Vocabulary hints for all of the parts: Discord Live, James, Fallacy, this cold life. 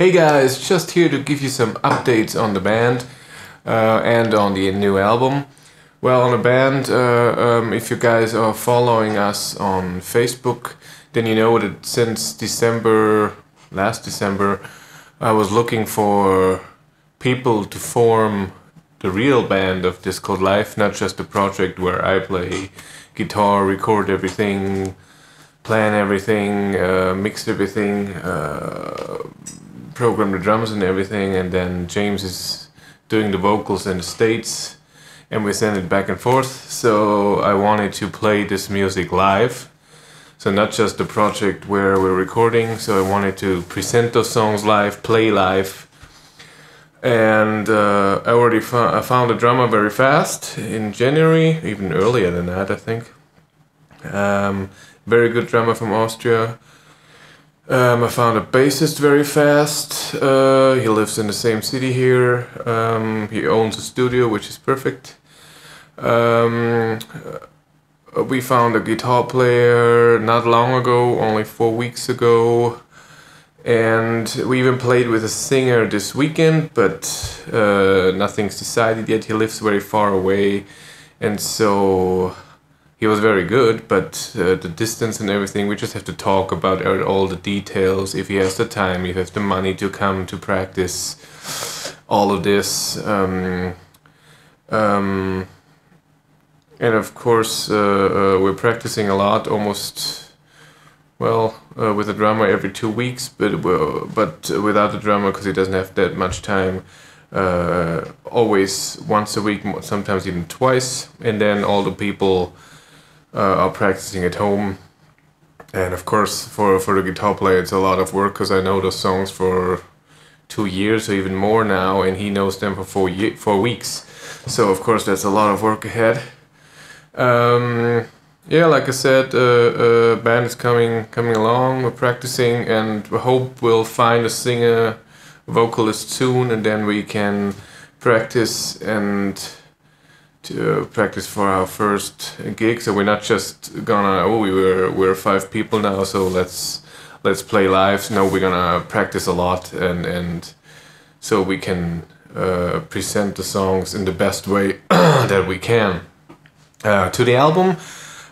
Hey guys, just here to give you some updates on the band and on the new album. Well, on the band, if you guys are following us on Facebook, then you know that since last December, I was looking for people to form the real band of This Cold Life, not just the project where I play guitar, record everything, plan everything, mix everything, program the drums and everything, and then James is doing the vocals in the States, and we send it back and forth. So I wanted to play this music live, so not just the project where we're recording. So I wanted to present those songs live, play live, and I found a drummer very fast in January, even earlier than that, I think. Very good drummer from Austria. I found a bassist very fast. He lives in the same city here. He owns a studio, which is perfect. We found a guitar player not long ago, only 4 weeks ago. And we even played with a singer this weekend, but nothing's decided yet. He lives very far away, and so he was very good, but the distance and everything, we just have to talk about all the details, if he has the time, if he has the money to come to practice, all of this. And of course, we're practicing a lot, almost, well, with a drummer every 2 weeks, but without the drummer, because he doesn't have that much time. Always once a week, sometimes even twice, and then all the people are practicing at home. And of course for the guitar player it's a lot of work, because I know those songs for 2 years or even more now, and he knows them for 4 weeks, so of course that's a lot of work ahead. Yeah, like I said, band is coming along, we're practicing, and we hope we'll find a singer vocalist soon, and then we can practice and to practice for our first gig. So we're not just gonna, oh, we're five people now, so let's play live. No, we're gonna practice a lot, and so we can present the songs in the best way that we can. To the album,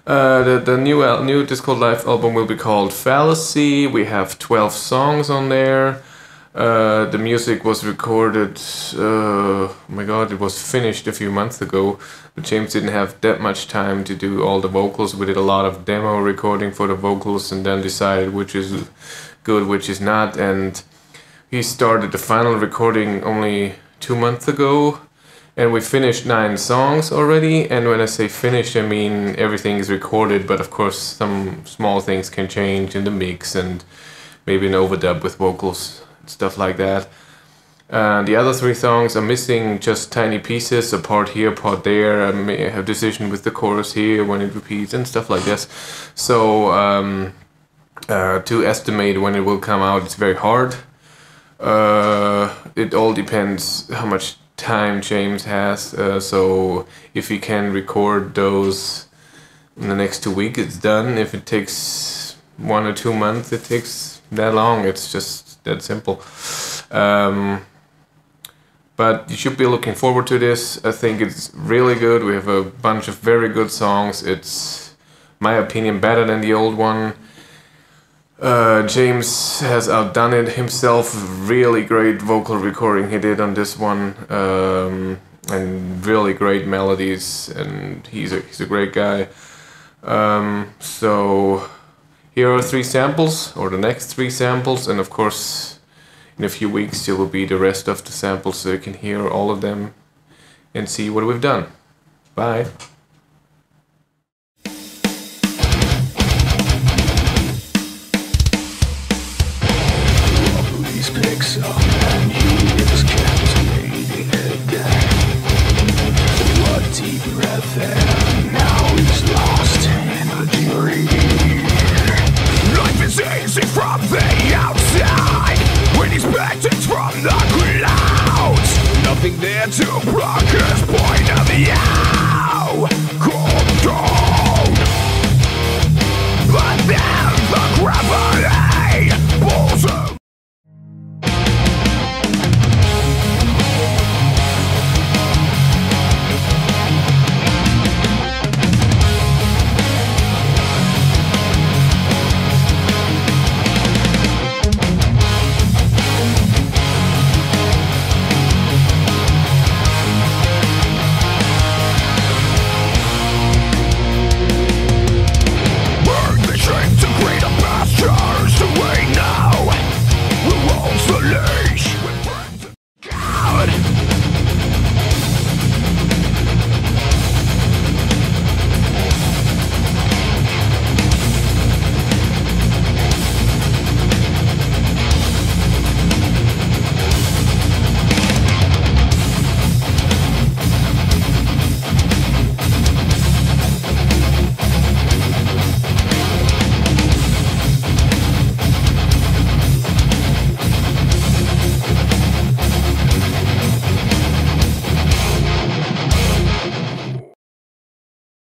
the new Discord Live album will be called Fallacy. We have 12 songs on there. The music was recorded, oh my god, it was finished a few months ago, but James didn't have that much time to do all the vocals. We did a lot of demo recording for the vocals and then decided which is good, which is not, and he started the final recording only 2 months ago, and we finished 9 songs already. And when I say finished, I mean everything is recorded, but of course some small things can change in the mix and maybe an overdub with vocals, stuff like that. The other 3 songs are missing just tiny pieces, a part here, a part there. I may have decision with the chorus here when it repeats and stuff like this. So to estimate when it will come out, it's very hard. It all depends how much time James has. So if he can record those in the next 2 weeks, it's done. If it takes 1 or 2 months, it takes that long. It's just that simple. But you should be looking forward to this. I think it's really good. We have a bunch of very good songs. It's, my opinion, better than the old one. James has outdone it himself. Really great vocal recording he did on this one, and really great melodies, and he's a great guy. So here are 3 samples, or the next 3 samples, and of course in a few weeks there will be the rest of the samples, so you can hear all of them and see what we've done. Bye! From the outside, when he's painted from the clouds, nothing there to block his point of view. Calm down, but then the gravity